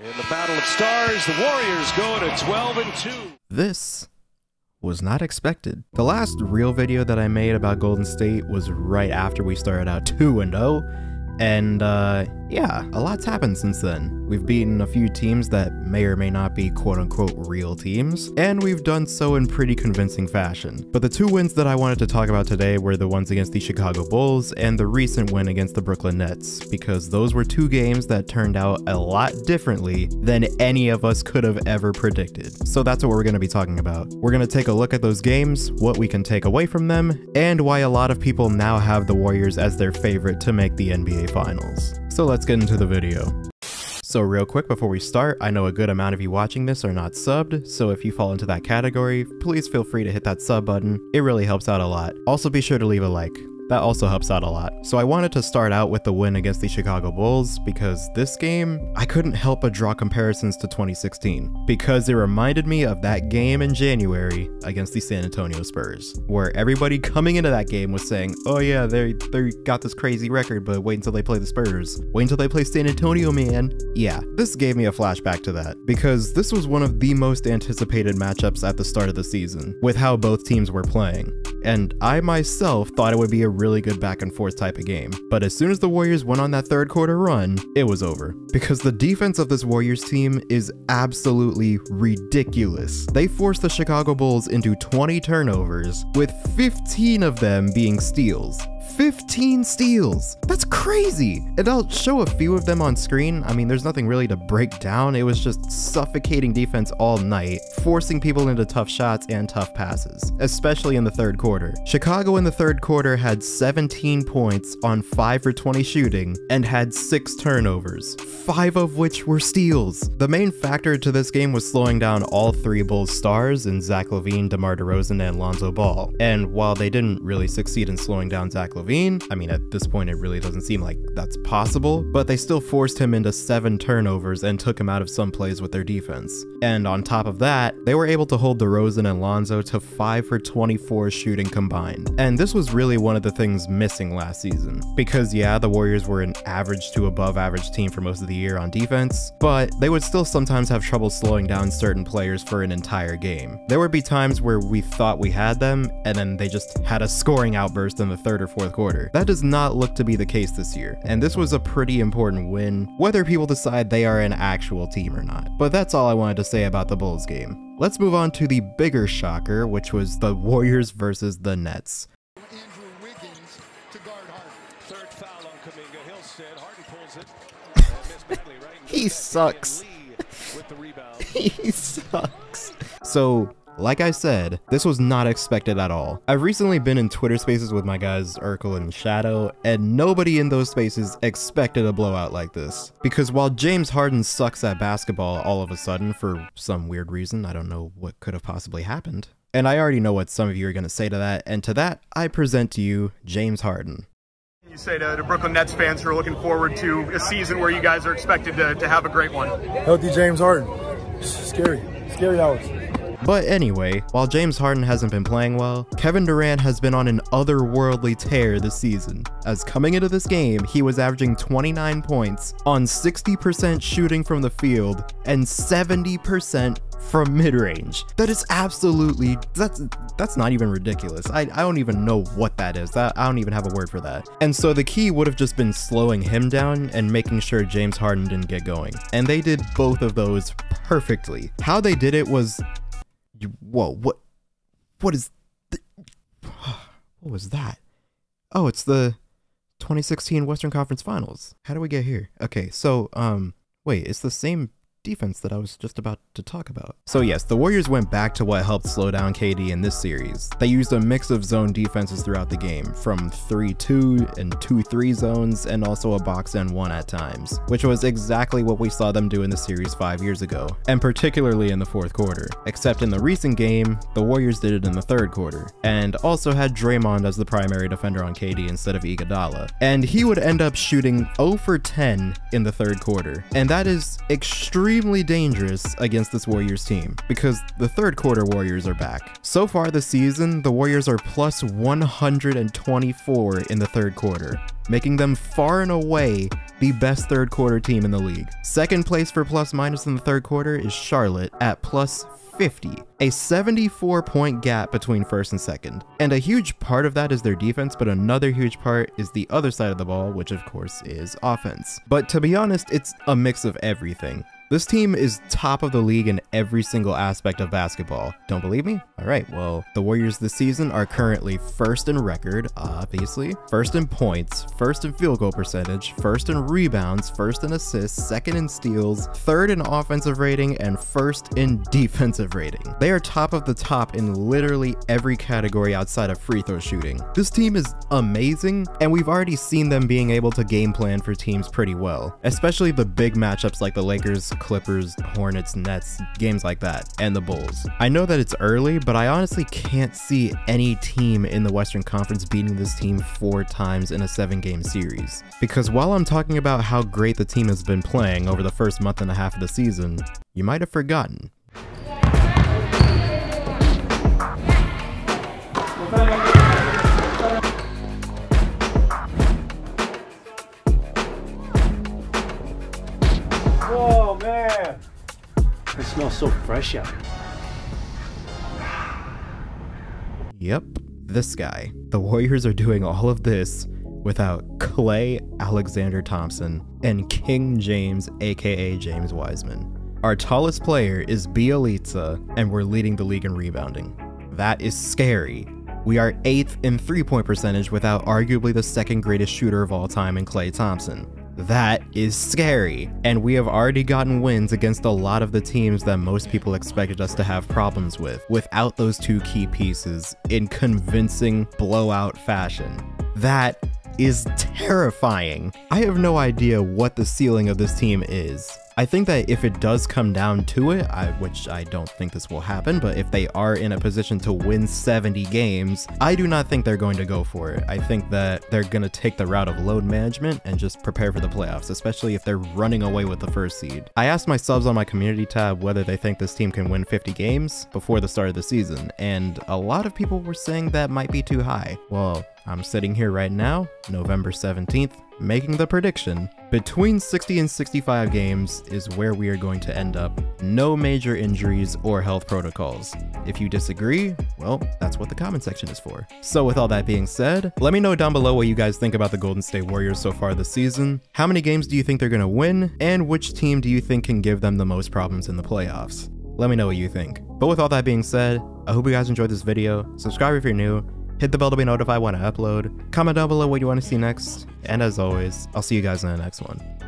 In the Battle of Stars, the Warriors go to 12-2. This was not expected. The last real video that I made about Golden State was right after we started out 2-0, and yeah, a lot's happened since then. We've beaten a few teams that may or may not be quote-unquote real teams, and we've done so in pretty convincing fashion. But the two wins that I wanted to talk about today were the ones against the Chicago Bulls and the recent win against the Brooklyn Nets, because those were two games that turned out a lot differently than any of us could have ever predicted. So that's what we're going to be talking about. We're going to take a look at those games, what we can take away from them, and why a lot of people now have the Warriors as their favorite to make the NBA Finals. So let's get into the video. So real quick before we start, I know a good amount of you watching this are not subbed, so if you fall into that category, please feel free to hit that sub button. It really helps out a lot. Also be sure to leave a like. That also helps out a lot. So I wanted to start out with the win against the Chicago Bulls because this game, I couldn't help but draw comparisons to 2016 because it reminded me of that game in January against the San Antonio Spurs, where everybody coming into that game was saying, oh yeah, they got this crazy record, but wait until they play the Spurs. Wait until they play San Antonio, man. Yeah, this gave me a flashback to that because this was one of the most anticipated matchups at the start of the season with how both teams were playing. And I myself thought it would be a really good back and forth type of game. But as soon as the Warriors went on that third quarter run, it was over. Because the defense of this Warriors team is absolutely ridiculous. They forced the Chicago Bulls into 20 turnovers, with 15 of them being steals. 15 steals! That's crazy! And I'll show a few of them on screen. I mean, there's nothing really to break down. It was just suffocating defense all night, forcing people into tough shots and tough passes, especially in the third quarter. Chicago in the third quarter had 17 points on 5 for 20 shooting and had 6 turnovers, 5 of which were steals. The main factor to this game was slowing down all 3 Bulls stars in Zach Levine, DeMar DeRozan, and Lonzo Ball. And while they didn't really succeed in slowing down Zach Levine, I mean, at this point, it really doesn't seem like that's possible, but they still forced him into 7 turnovers and took him out of some plays with their defense. And on top of that, they were able to hold DeRozan and Lonzo to 5 for 24 shooting combined. And this was really one of the things missing last season, because yeah, the Warriors were an average to above average team for most of the year on defense, but they would still sometimes have trouble slowing down certain players for an entire game. There would be times where we thought we had them, and then they just had a scoring outburst in the third or fourth quarter. That does not look to be the case this year, and this was a pretty important win, whether people decide they are an actual team or not. But that's all I wanted to say about the Bulls game. Let's move on to the bigger shocker, which was the Warriors versus the Nets. He sucks. He sucks. So, like I said, this was not expected at all. I've recently been in Twitter spaces with my guys Urkel and Shadow, and nobody in those spaces expected a blowout like this. Because while James Harden sucks at basketball all of a sudden for some weird reason, I don't know what could have possibly happened. And I already know what some of you are going to say to that, and to that, I present to you James Harden. You say to Brooklyn Nets fans who are looking forward to a season where you guys are expected to have a great one. Healthy James Harden. Scary. Scary hours. But anyway, while James Harden hasn't been playing well, Kevin Durant has been on an otherworldly tear this season, as coming into this game, he was averaging 29 points on 60% shooting from the field and 70% from mid-range. That is absolutely, that's not even ridiculous. I don't even know what that is. I don't even have a word for that. And so the key would have just been slowing him down and making sure James Harden didn't get going. And they did both of those perfectly. How they did it was, whoa, what was that? Oh, it's the 2016 Western Conference Finals. How do we get here? Okay, so, wait, it's the same defense that I was just about to talk about. So yes, the Warriors went back to what helped slow down KD in this series. They used a mix of zone defenses throughout the game, from 3-2 and 2-3 zones, and also a box and one at times, which was exactly what we saw them do in the series 5 years ago, and particularly in the fourth quarter. Except in the recent game, the Warriors did it in the third quarter, and also had Draymond as the primary defender on KD instead of Iguodala. And he would end up shooting 0 for 10 in the third quarter, and that is extremely dangerous against this Warriors team, because the third quarter Warriors are back. So far this season, the Warriors are plus 124 in the third quarter, making them far and away the best third quarter team in the league. Second place for plus minus in the third quarter is Charlotte at plus 50, a 74-point gap between first and second. And a huge part of that is their defense, but another huge part is the other side of the ball, which of course is offense. But to be honest, it's a mix of everything. This team is top of the league in every single aspect of basketball. Don't believe me? All right, well, the Warriors this season are currently first in record, obviously, first in points, first in field goal percentage, first in rebounds, first in assists, second in steals, third in offensive rating, and first in defensive rating. They are top of the top in literally every category outside of free throw shooting. This team is amazing, and we've already seen them being able to game plan for teams pretty well, especially the big matchups like the Lakers, Clippers, Hornets, Nets, games like that, and the Bulls. I know that it's early, but I honestly can't see any team in the Western Conference beating this team 4 times in a 7-game series. Because while I'm talking about how great the team has been playing over the first month and a half of the season, you might have forgotten. Oh man, it smells so fresh out here. Yep, this guy. The Warriors are doing all of this without Klay Alexander Thompson and King James, aka James Wiseman. Our tallest player is Bielitsa, and we're leading the league in rebounding. That is scary. We are 8th in three-point percentage without arguably the second greatest shooter of all time in Klay Thompson. That is scary, and we have already gotten wins against a lot of the teams that most people expected us to have problems with, without those two key pieces in convincing blowout fashion. That is terrifying. I have no idea what the ceiling of this team is. I think that if it does come down to it, which I don't think this will happen, but if they are in a position to win 70 games, I do not think they're going to go for it. I think that they're going to take the route of load management and just prepare for the playoffs, especially if they're running away with the first seed. I asked my subs on my community tab whether they think this team can win 50 games before the start of the season, and a lot of people were saying that might be too high. Well, I'm sitting here right now, November 17th, making the prediction. Between 60 and 65 games is where we are going to end up. No major injuries or health protocols. If you disagree, well, that's what the comment section is for. So with all that being said, let me know down below what you guys think about the Golden State Warriors so far this season. How many games do you think they're going to win? And which team do you think can give them the most problems in the playoffs? Let me know what you think. But with all that being said, I hope you guys enjoyed this video. Subscribe if you're new. Hit the bell to be notified when I upload. Comment down below what you want to see next. And as always, I'll see you guys in the next one.